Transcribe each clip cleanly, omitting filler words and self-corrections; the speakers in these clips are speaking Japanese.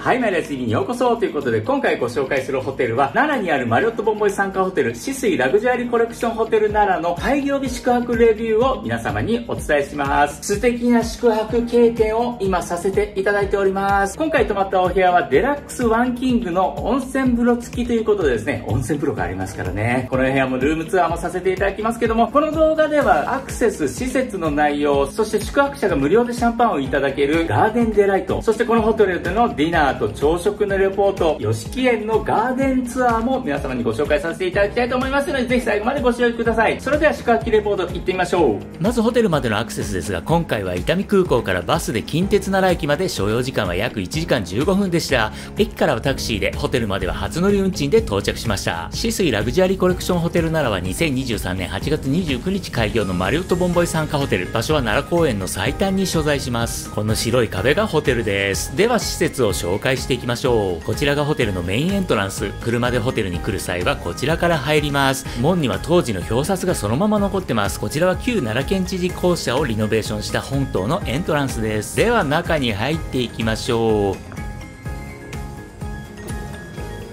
はい、マイライフにようこそということで、今回ご紹介するホテルは、奈良にあるマリオットボンボイ参加ホテル、シスイラグジュアリーコレクションホテル奈良の開業日宿泊レビューを皆様にお伝えします。素敵な宿泊経験を今させていただいております。今回泊まったお部屋は、デラックスワンキングの温泉風呂付きということでですね、温泉風呂がありますからね、この部屋もルームツアーもさせていただきますけども、この動画ではアクセス、施設の内容、そして宿泊者が無料でシャンパンをいただけるガーデンデライト、そしてこのホテルでのディナー、あと朝食のレポート、吉木園のガーデンツアーも皆様にご紹介させていただきたいと思いますので、ぜひ最後までご視聴ください。それでは宿泊レポート行ってみましょう。まずホテルまでのアクセスですが、今回は伊丹空港からバスで近鉄奈良駅まで所要時間は約1時間15分でした。駅からはタクシーで、ホテルまでは初乗り運賃で到着しました。シスイラグジュアリーコレクションホテル奈良は2023年8月29日開業のマリオットボンボイ参加ホテル、場所は奈良公園の最端に所在します。この白い壁がホテルです。では施設を紹介していきましょう。こちらがホテルのメインエントランス。車でホテルに来る際はこちらから入ります。門には当時の表札がそのまま残ってます。こちらは旧奈良県知事公舎をリノベーションした本棟のエントランスです。では中に入っていきましょう。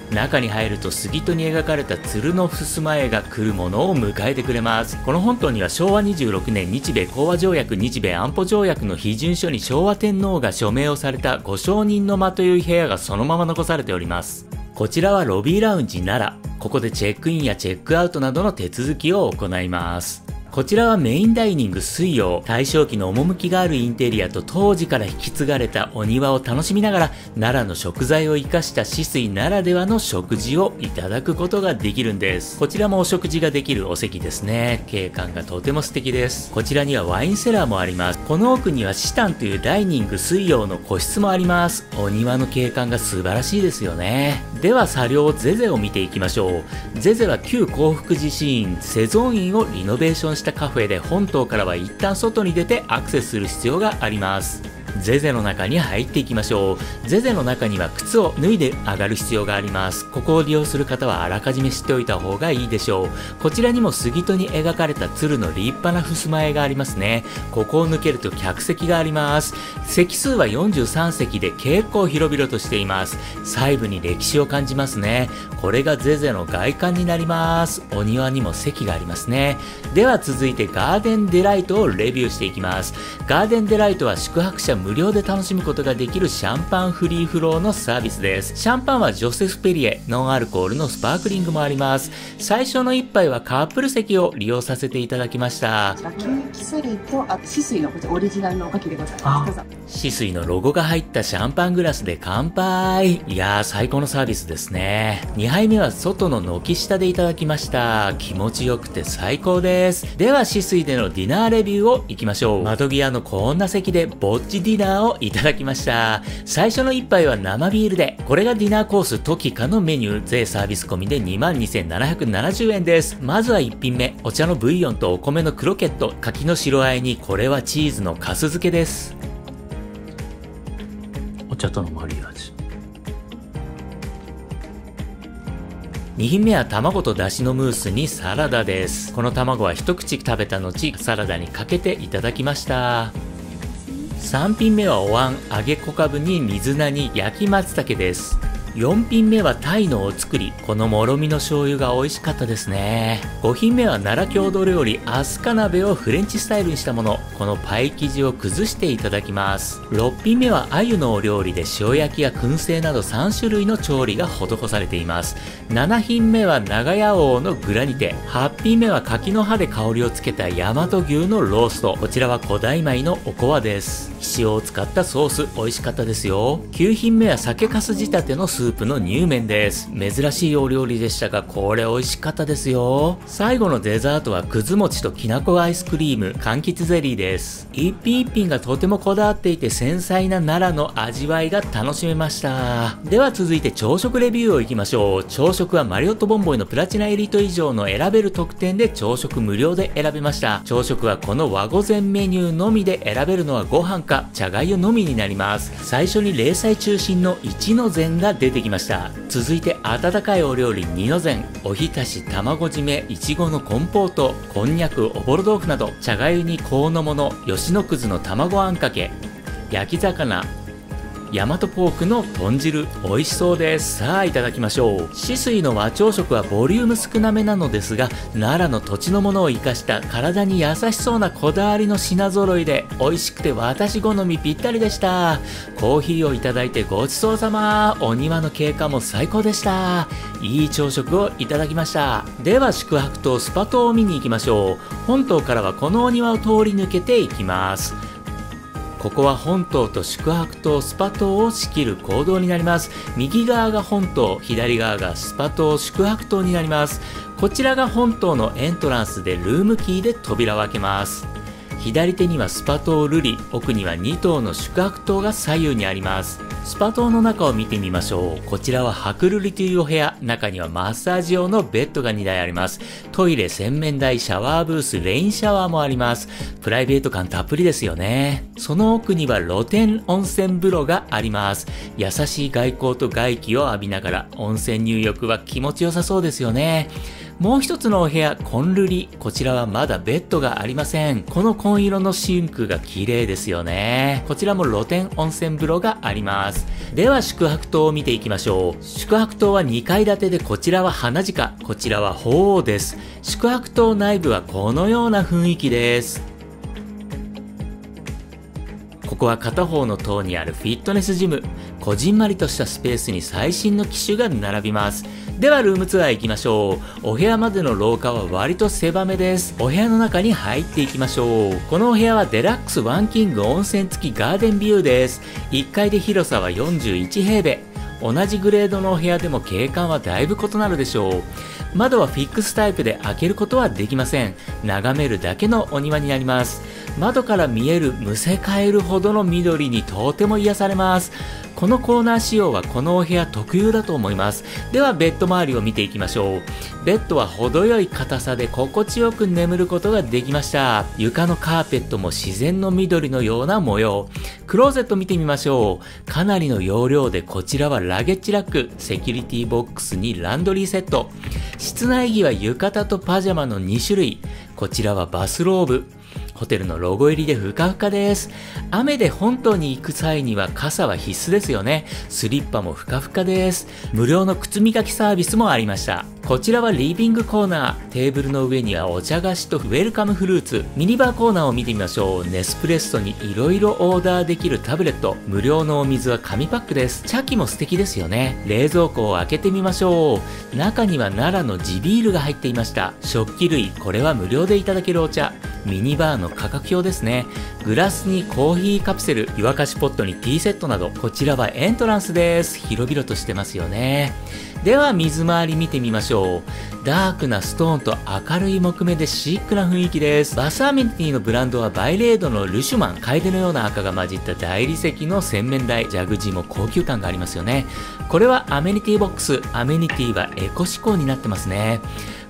中に入ると杉戸に描かれた鶴の襖絵が来るものを迎えてくれます。この本島には昭和26年日米講和条約、日米安保条約の批准書に昭和天皇が署名をされた御承認の間という部屋がそのまま残されております。こちらはロビーラウンジ奈良。ここでチェックインやチェックアウトなどの手続きを行います。こちらはメインダイニング水曜。大正期の趣があるインテリアと当時から引き継がれたお庭を楽しみながら、奈良の食材を生かしたシスイならではの食事をいただくことができるんです。こちらもお食事ができるお席ですね。景観がとても素敵です。こちらにはワインセラーもあります。この奥にはシタンというダイニング水曜の個室もあります。お庭の景観が素晴らしいですよね。では茶寮ゼゼを見ていきましょう。ゼゼは旧興福寺寺院、世尊院をリノベーションしたカフェで、本島からは一旦外に出てアクセスする必要があります。ゼゼの中に入っていきましょう。ゼゼの中には靴を脱いで上がる必要があります。ここを利用する方はあらかじめ知っておいた方がいいでしょう。こちらにも杉戸に描かれた鶴の立派な襖絵がありますね。ここを抜けると客席があります。席数は43席で結構広々としています。細部に歴史を感じますね。これがゼゼの外観になります。お庭にも席がありますね。では続いてガーデンデライトをレビューしていきます。ガーデンデライトは宿泊者無料で楽しむことができるシャンパンフリーフローのサービスです。シャンパンはジョセフペリエ、ノンアルコールのスパークリングもあります。最初の一杯はカップル席を利用させていただきました。ケーキサレとシスイのこちらオリジナルのおかきでございます。シスイのロゴが入ったシャンパングラスで乾杯。いやー最高のサービスですね。2杯目は外の軒下でいただきました。気持ちよくて最高です。ではシスイでのディナーレビューをいきましょう。窓際のこんな席でぼっちディナーをいただきました。最初の一杯は生ビールで、これがディナーコーストキカのメニュー、税サービス込みで 22,770 円です。まずは1品目、お茶のブイヨンとお米のクロケット、柿の白あえにこれはチーズの粕漬けです。お茶とのマリアージュ。2品目は卵と出汁のムースにサラダです。この卵は一口食べた後サラダにかけていただきました。3品目はお椀、揚げ小かぶに水菜に焼き松茸です。4品目はタイのお造り、このもろみの醤油が美味しかったですね。5品目は奈良郷土料理、アスカ鍋をフレンチスタイルにしたもの、このパイ生地を崩していただきます。6品目は鮎のお料理で塩焼きや燻製など3種類の調理が施されています。7品目は長屋王のグラニテ、8品目は柿の葉で香りをつけた大和牛のロースト、こちらは古代米のおこわです。塩を使ったソース美味しかったですよ。9品目は酒粕仕立てのスープの乳麺です。珍しいお料理でしたがこれ美味しかったですよ。最後のデザートはくず餅ときなこアイスクリーム、柑橘ゼリーです。一品一品がとてもこだわっていて、繊細な奈良の味わいが楽しめました。では続いて朝食レビューをいきましょう。朝食はマリオットボンボイのプラチナエリート以上の選べる特典で朝食無料で選べました。朝食はこの和御前メニューのみで、選べるのはご飯か茶がゆのみになります。最初に零細中心の一の膳が出てきました。続いて温かいお料理2の膳、おひたし、卵締め、いちごのコンポート、こんにゃく、おぼろ豆腐など、茶がゆに香のもの、吉野くずの卵あんかけ、焼き魚、大和ポークの豚汁、美味しそうです。さあいただきましょう。紫水の和朝食はボリューム少なめなのですが、奈良の土地のものを生かした体に優しそうなこだわりの品揃いで美味しくて私好みぴったりでした。コーヒーをいただいてごちそうさま。お庭の景観も最高でした。いい朝食をいただきました。では宿泊とスパ島を見に行きましょう。本島からはこのお庭を通り抜けていきます。ここは本島と宿泊島、スパ島を仕切る公道になります。右側が本島、左側がスパ島、宿泊島になります。こちらが本島のエントランスでルームキーで扉を開けます。左手にはスパ島瑠璃、奥には2棟の宿泊島が左右にあります。スパ島の中を見てみましょう。こちらは白瑠璃というお部屋、中にはマッサージ用のベッドが2台あります。トイレ、洗面台、シャワーブース、レインシャワーもあります。プライベート感たっぷりですよね。その奥には露天温泉風呂があります。優しい外光と外気を浴びながら温泉入浴は気持ちよさそうですよね。もう一つのお部屋、紺瑠璃。こちらはまだベッドがありません。この紺色のシンクが綺麗ですよね。こちらも露天温泉風呂があります。では宿泊棟を見ていきましょう。宿泊棟は2階建てで、こちらは花直、こちらは鳳凰です。宿泊棟内部はこのような雰囲気です。ここは片方の棟にあるフィットネスジム。こじんまりとしたスペースに最新の機種が並びます。ではルームツアー行きましょう。お部屋までの廊下は割と狭めです。お部屋の中に入っていきましょう。このお部屋はデラックスワンキング温泉付きガーデンビューです。1階で広さは41平米。同じグレードのお部屋でも景観はだいぶ異なるでしょう。窓はフィックスタイプで開けることはできません。眺めるだけのお庭になります。窓から見えるむせ返るほどの緑にとても癒されます。このコーナー仕様はこのお部屋特有だと思います。ではベッド周りを見ていきましょう。ベッドは程よい硬さで心地よく眠ることができました。床のカーペットも自然の緑のような模様。クローゼット見てみましょう。かなりの容量で、こちらはラゲッジラック、セキュリティボックスにランドリーセット。室内着は浴衣とパジャマの2種類。こちらはバスローブ。ホテルのロゴ入りでふかふかです。雨で本島に行く際には傘は必須ですよね。スリッパもふかふかです。無料の靴磨きサービスもありました。こちらはリビングコーナー。テーブルの上にはお茶菓子とウェルカムフルーツ。ミニバーコーナーを見てみましょう。ネスプレッソにいろいろオーダーできるタブレット。無料のお水は紙パックです。茶器も素敵ですよね。冷蔵庫を開けてみましょう。中には奈良の地ビールが入っていました。食器類、これは無料でいただけるお茶。ミニバーの価格表ですね。グラスにコーヒーカプセル、湯沸かしポットにティーセットなど、こちらはエントランスです。広々としてますよね。では水回り見てみましょう。ダークなストーンと明るい木目でシックな雰囲気です。バスアメニティのブランドはバイレードのルシュマン。楓のような赤が混じった大理石の洗面台。蛇口も高級感がありますよね。これはアメニティボックス。アメニティはエコ志向になってますね。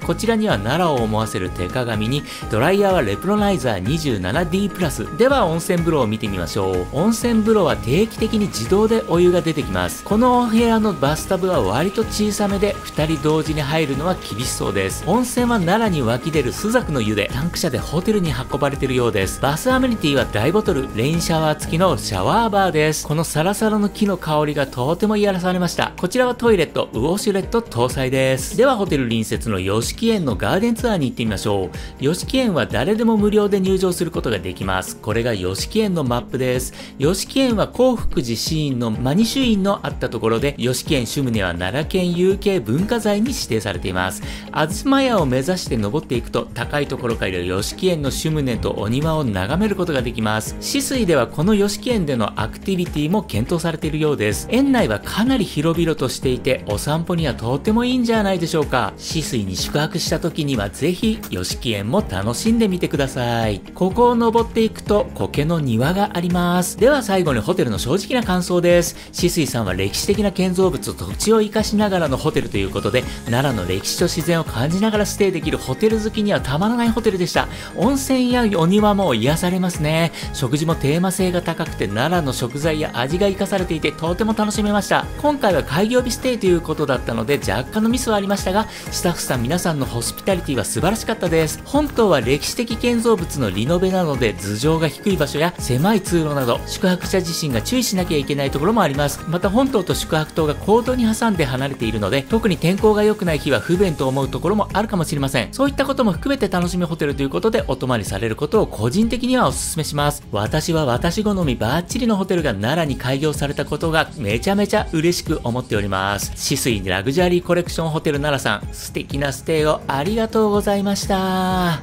こちらには奈良を思わせる手鏡に、ドライヤーはレプロナイザー 27D プラス。では温泉風呂を見てみましょう。温泉風呂は定期的に自動でお湯が出てきます。このお部屋のバスタブは割と小さめで、2人同時に入るのは厳しそうです。温泉は奈良に湧き出る朱雀の湯で、タンク車でホテルに運ばれてるようです。バスアメニティは大ボトル、レインシャワー付きのシャワーバーです。このサラサラの木の香りがとても癒されました。こちらはトイレット、ウォシュレット搭載です。ではホテル隣接の吉木園のガーデンツアーに行ってみましょう。吉木園は誰でも無料で入場することができます。これが吉木園のマップです。吉木園は興福寺寺院のマニシュ院のあったところで、吉木園主峰は奈良県有形文化財に指定されています。東屋を目指して登っていくと、高いところから吉木園の主峰とお庭を眺めることができます。紫水ではこの吉木園でのアクティビティも検討されているようです。園内はかなり広々としていて、お散歩にはとてもいいんじゃないでしょうか。紫水に宿泊した時にはぜひ吉木園も楽しんでみてください。ここを登っていくと苔の庭があります。では最後にホテルの正直な感想です。紫水さんは歴史的な建造物と土地を生かしながらのホテルということで、奈良の歴史と自然を感じながらステイできるホテル好きにはたまらないホテルでした。温泉やお庭も癒されますね。食事もテーマ性が高くて、奈良の食材や味が生かされていてとても楽しめました。今回は開業日ステイということだったので若干のミスはありましたが、スタッフさん皆さんさんのホスピタリティは素晴らしかったです。本島は歴史的建造物のリノベなので頭上が低い場所や狭い通路など宿泊者自身が注意しなきゃいけないところもあります。また本島と宿泊棟が公道に挟んで離れているので特に天候が良くない日は不便と思うところもあるかもしれません。そういったことも含めて楽しみホテルということでお泊まりされることを個人的にはお勧めします。私は私好みバッチリのホテルが奈良に開業されたことがめちゃめちゃ嬉しく思っております。紫水ラグジュアリーコレクションホテル奈良さん、素敵なステイをありがとうございました。